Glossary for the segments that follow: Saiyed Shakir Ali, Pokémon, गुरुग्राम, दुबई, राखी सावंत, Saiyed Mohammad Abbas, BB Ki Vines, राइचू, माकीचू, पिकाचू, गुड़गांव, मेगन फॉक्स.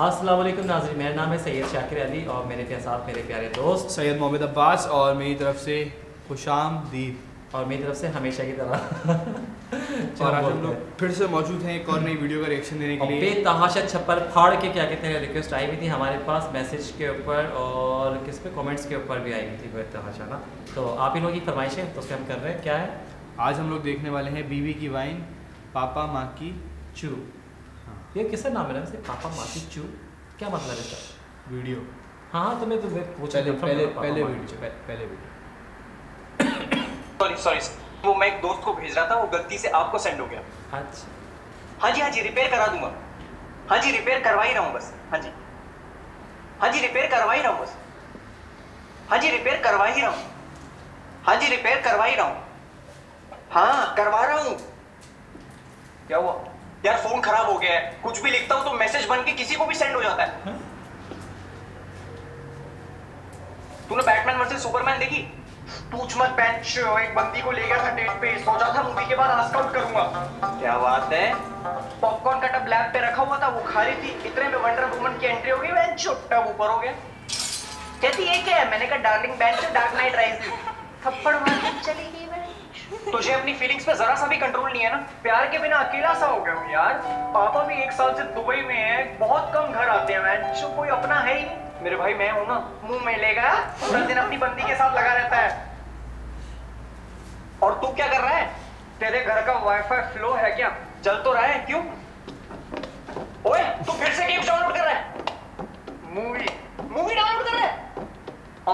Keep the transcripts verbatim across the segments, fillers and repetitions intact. अस्सलाम वालेकुम नाज़रीन, मेरा नाम है सैयद शाकिर अली और मेरे के साथ मेरे प्यारे दोस्त सैयद मोहम्मद अब्बास और मेरी तरफ से खुशामदीद और मेरी तरफ से हमेशा की तरह और आज हम लोग फिर से मौजूद हैं एक और नई वीडियो का रिएक्शन देने के लिए। बेतहाशा छप्पर फाड़ के क्या कहते हैं रिक्वेस्ट आई हुई थी हमारे पास मैसेज के ऊपर और किस पे कमेंट्स के ऊपर भी आई हुई थी बेतहाशा ना, तो आप ही लोगों की फरमाइश है तो उससे हम कर रहे हैं। क्या है आज हम लोग देखने वाले हैं? बीबी की वाइन, पापा माकीचू। ये किसका नाम है? पापा माकीचू क्या मतलब है सर? वीडियो हाँ हाँ तुम्हें तो मैं पूछ पहले पहले पहले वीडियो पहले वीडियो सॉरी सॉरी वो मैं एक दोस्त को भेज रहा था, वो गलती से आपको सेंड हो गया। अच्छा हाँ जी हाँ जी रिपेयर करा दूंगा, हाँ जी रिपेयर करवा ही रहा हूँ बस, हाँ जी हाँ जी रिपेयर करवा ही रहा हूँ बस, हाँ जी रिपेयर करवा ही रहा हूँ, हाँ जी रिपेयर करवा ही रहा हूँ, हाँ करवा रहा हूँ। क्या हुआ यार? फोन खराब हो गया है, कुछ भी लिखता हूँ तो मैसेज बन के किसी को भी सेंड हो जाता है। तूने बैटमैन वर्सेस सुपरमैन देखी? पूछ मत पैंच, एक बंदी को ले गया था डेट पे, सोचा था मूवी के बाद आस्क आउट करूंगा। क्या बात है? पॉपकॉर्न का टब लैब पे रखा हुआ था, वो खा रही थी, इतने में वंडर वुमन की एंट्री हो गई, मैं छोटा ऊपर हो गया। कहती ये क्या है? मैंने कहा डार्लिंग बैच से डार्क नाइट राइज, थप्पड़ मार के चली गई। तुझे अपनी फीलिंग्स पे जरा सा भी कंट्रोल नहीं है ना, प्यार के बिना अकेला सा हो गया हूँ यार। पापा भी एक साल से दुबई में है, बहुत कम घर आते हैं, मैच कोई अपना है ही नहीं। मेरे भाई मैं हूँ ना, मुंह में लेगा, पूरा दिन अपनी बंदी के साथ लगा रहता है। और तू क्या कर रहा है? तेरे घर का वाईफाई फ्लो है क्या? चल तो रहा है, क्यों? ओए तू फिर से गेम डाउनलोड कर रहा है? मूवी मूवी डाउनलोड कर रहा है?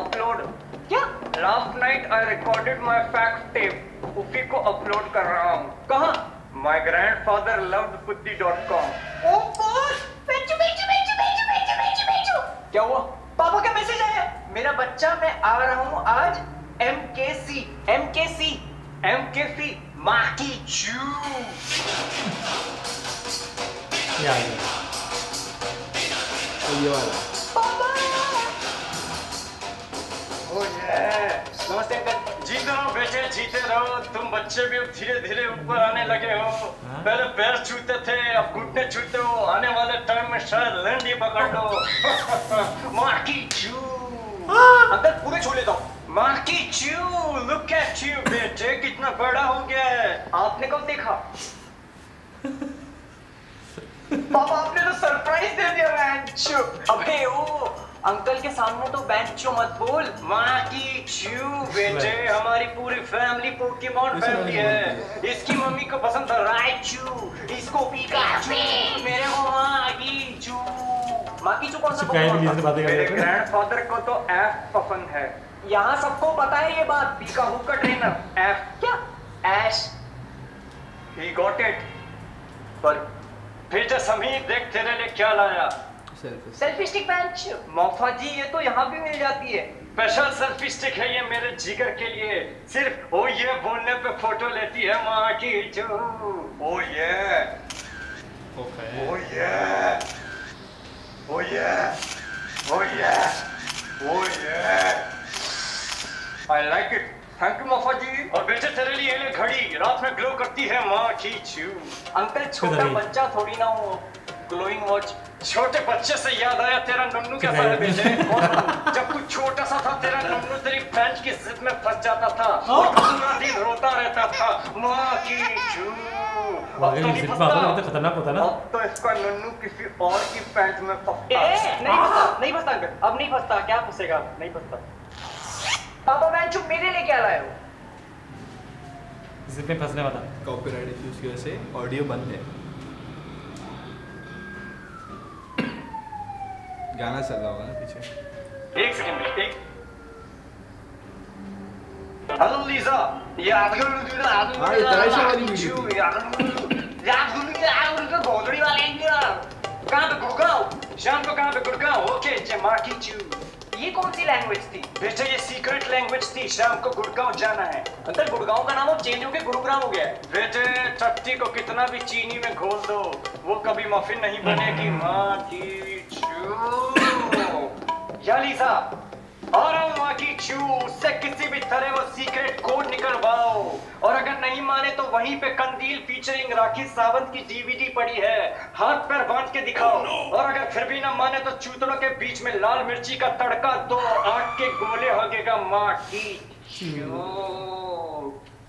अपलोड क्या? Last night I recorded my fact tape, उसी को अपलोड कर रहा हूँ। कहाँ? माई ग्रैंड फादर लव्ड बुद्धि डॉट कॉम। क्या हुआ? पापा का मैसेज आया, मेरा बच्चा मैं आ रहा हूँ आज एम के सी एम के सी एम के सी माकीचू। पापा ओ ये नमस्ते अंकल। जीते रहो बेटे जीते रहो, तुम बच्चे भी धीरे धीरे ऊपर आने लगे हो। हाँ? पहले पैर छूते थे, अब घुटने छूते हो, आने वाले टाइम में शायद लंडी पकड़ लो। माकीचू अंकल पूरे छू लेता हूँ। माकीचू लुक एट यू बेटे, कितना बड़ा हो गया है। आपने कब देखा? पापा आपने तो सरप्राइज दे दिया। मैं अबे ओ अंकल के सामने तो बैंचो मत बोल। माकीचू बेटे हमारी पूरी फैमिली पोकेमॉन फैमिली है। इसकी मम्मी को पसंद था राइचू, इसको पिकाचू, मेरे को माकीचू। माकीचू कौन सा पोकेमॉन? मेरे ग्रैंडफादर को तो एफ पसंद है, यहाँ सबको पता है ये बात। पीका हुक का ट्रेनर एफ क्या? एश ही गॉट इट। पर भेजा समीर देख तेरे लिए क्या लाया। Selfie stick bench Maufa ji ये तो यहाँ भी मिल जाती है। स्पेशल सेल्फी स्टिक है ये मेरे जिगर के लिए, सिर्फ ओ ये बोलने पे फोटो लेती है माकीचू। ओ ये ओके ओ ये ओ ये ओ ये ओ ये I like it. Thank you मौफा ji. और बेटे तेरे लिए ये घड़ी रात में ग्लो करती है माकीचू। अंकल छोटा बच्चा थोड़ी ना हो, ग्लोइंग वॉच। छोटे बच्चे से याद आया तेरा नन्नू कैसा है बेटे? जब तू छोटा सा था तेरा नन्नू तेरी पैंट की जिद में फंस जाता था और पूरा दिन रोता रहता था। माकीचू अब तो नहीं फंसता, अब तो इसका नन्नू किसी और की पैंट में फंसता। नहीं फंसता, नहीं फंसता अंकल, अब नहीं फंसता। क्या फंसेगा? नहीं फंसता। पापा बैंचू मेरे लिए क्या लाए हो? जिद में फंसने वाला। कॉपीराइट इश्यूज की वजह से ऑडियो बंद है, गाना चल रहा होगा ना पीछे। एक सेकंड एक हेलो लीजा यार भाई तराशा वाली वीडियो यार यार गोदड़ी वाले इंडिया कहां पे? गुड़गांव। शाम को कहां पे? गुड़गांव। ओके जे माकीचू ये कौन सी लैंग्वेज थी बेटा? ये सीक्रेट लैंग्वेज थी, शाम को गुड़गांव जाना है। अंकल गुड़गांव का नाम अब चेंज होकर गुरुग्राम हो गया है। बेटे टट्टी को कितना भी चीनी में घोल दो वो कभी मफिन नहीं बनेगी माकीचू। या लीजा पापा माकीचू से किसी भी तरह वो सीक्रेट कोड निकलवाओ, और अगर नहीं माने तो वहीं पे कंदील फीचरिंग राखी सावंत की डीवीडी पड़ी है, हाथ पैर बांध के दिखाओ। और अगर फिर भी ना माने तो चूतड़ों के बीच में लाल मिर्ची का तड़का दो, आग के गोले होगेगा माकीचू।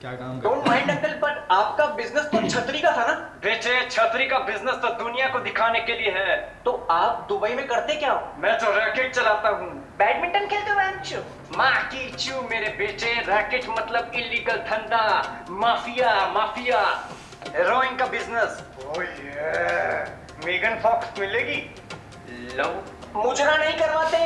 क्या काम कर डोंट माइंड अंकल, पर आपका बिजनेस तो छतरी का था ना? बेटे छतरी का बिजनेस तो दुनिया को दिखाने के लिए है। तो आप दुबई में करते क्या हो? मैं तो रैकेट चलाता हूँ, बैडमिंटन खेलते हो अंशु? माकीचू मेरे बेटे, रैकेट मतलब इलीगल धंधा, माफिया माफिया रोइंग का बिजनेस। ओह ये मेगन फॉक्स मिलेगी, लो मुजरा नहीं करवाते।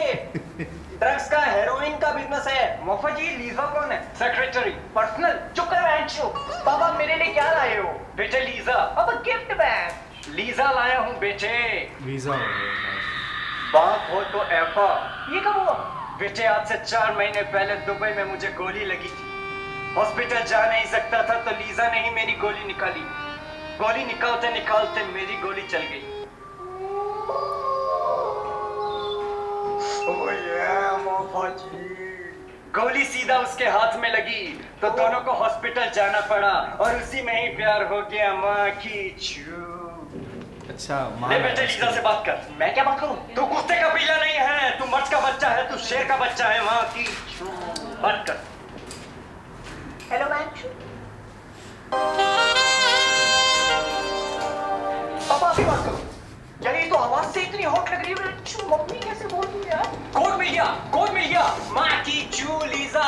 ड्रग्स का हेरोइन का बिजनेस है। मोफा जी लीजा कौन है? सेक्रेटरी। पर्सनल चुप कर बैंचो। बाबा मेरे लिए क्या लाए हो? बेटे लीजा। अब गिफ्ट बैग। लीजा लाया हूँ बेटे। लीजा। बाप हो तो ऐफा। ये कब हुआ? बेटे आज से चार महीने पहले दुबई में मुझे गोली लगी थी, हॉस्पिटल जा नहीं सकता था तो लीजा ने ही मेरी गोली निकाली। गोली निकालते निकालते मेरी गोली चल गई। Oh yeah, गोली सीधा उसके हाथ में लगी तो oh. दोनों को हॉस्पिटल जाना पड़ा और उसी में ही प्यार हो गया माकीचू। अच्छा ले बेटे लीजा से बात कर। मैं क्या बात करूं? तू कुत्ते का पीला नहीं है, तू मर्द का बच्चा है, तू शेर का बच्चा है माकीचू। बात कर। हेलो माकीचू। पापा अभी बात करो। यार ये तो आवाज से इतनी हॉट लग रही है, मम्मी कैसे बोल रही है यार? कोड मिल गया, कोड मिल गया। माकीचू लीजा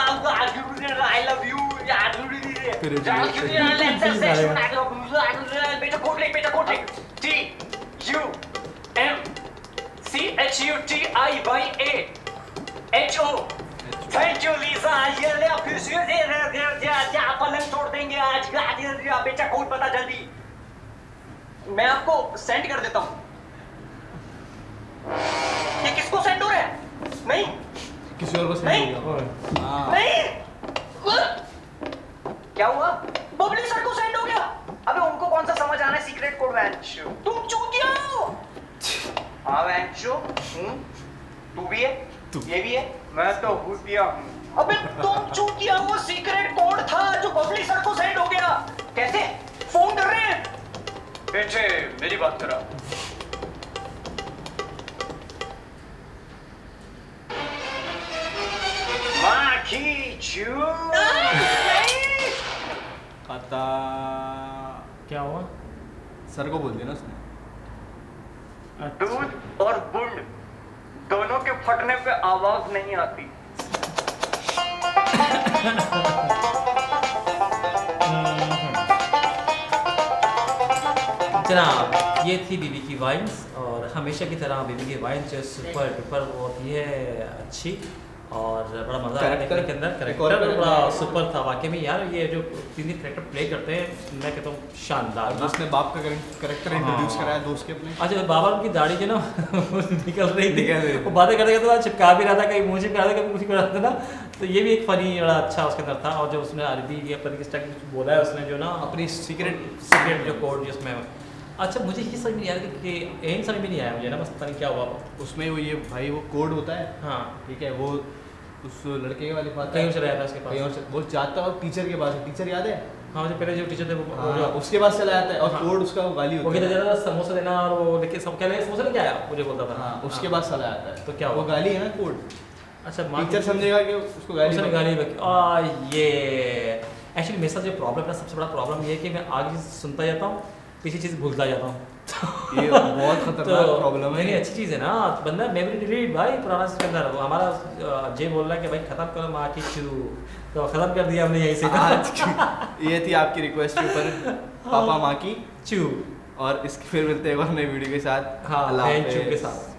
आई लव यू यार। बेटा कोड लिख, बेटा कोड लिख। T U M C H U T I Y A H O. Thank you Lisa. ये ले फिर से दे दे दे दे पलंग तोड़ देंगे आज। बेटा कोड बता जल्दी, मैं आपको सेंड कर देता हूँ। ये किसको सेंड हो रहा है? नहीं किसी और को सेंड हो गया। नहीं क्या हुआ? बबली सर को सेंड हो गया। अबे उनको कौन सा समझ आना है सीक्रेट कोड? वैंचो तुम चूतिया हो। हाँ वैंचो तू भी है, तू ये भी है। मैं तो भूतिया हूँ। अबे तुम चूतिया हो, सीक्रेट कोड था जो बबली सर को सेंड हो गया। कैसे फोन कर रहे हैं? बेटे मेरी बात करा। माकीचू पता क्या हुआ? सर को बोल दिया ना उसने। दूध और बुंड दोनों के फटने पे आवाज नहीं आती। जनाब ये थी बीबी की वाइन्स, और हमेशा की तरह बीबी की वाइन्स जो सुपर डुपर बहुत ही है अच्छी और बड़ा मजा आया देखने के अंदर। करेक्टर बड़ा सुपर था वाकई में यार। ये जो तीन तीन करेक्टर प्ले करते हैं मैं कहता हूँ शानदार। उसने बाप का करेक्टर इंट्रोड्यूस कराया दोस्त के अपने। अच्छा बाबा उनकी दाढ़ी जो ना निकल रही थी, वो बातें करते करते चिपका भी रहा था, कहीं मुँह से करा था कभी कुछ करा था ना, तो ये भी एक फनी बड़ा अच्छा उसके अंदर था। और जब उसने अरबी या कुछ बोला है उसने जो ना अपनी सीक्रेट सीक्रेट जो कोड जिसमें। अच्छा मुझे ये समझ नहीं आया कि एम समझ में नहीं आया मुझे ना, बस पता नहीं क्या हुआ उसमें। वो ये भाई वो कोड होता है हाँ ठीक है, वो उस लड़के वाले पास कहीं से रहा था उसके पास, वो जाता है और टीचर के पास। टीचर याद है हाँ, मुझे पहले जो टीचर थे वो हाँ, उसके पास चला जाता है और कोड हाँ, उसका वो गाली होता है। वो कहता था समोसा देना और वो लेके सब क्या ले समोसा लेके आया मुझे बोलता था हाँ, उसके पास चला जाता है तो क्या वो गाली है ना कोड। अच्छा टीचर समझेगा कि उसको गाली गाली ये एक्चुअली मेरे साथ जो प्रॉब्लम है सबसे बड़ा प्रॉब्लम ये है कि मैं आगे सुनता जाता हूँ पीछे चीज़ भूलता जाता हूँ। ये बहुत खतरनाक तो प्रॉब्लम है। नहीं अच्छी चीज़ है ना, बंदा मेमोरी रीड भाई पुराना के अंदर। हमारा जे बोल रहा है कि भाई खत्म करो माकीचू, तो खत्म कर दिया हमने यहीं से आज। ये थी आपकी रिक्वेस्ट के ऊपर पापा माकीचू, और इसके फिर मिलते हैं एक और नई वीडियो के साथ। हाँ के साथ।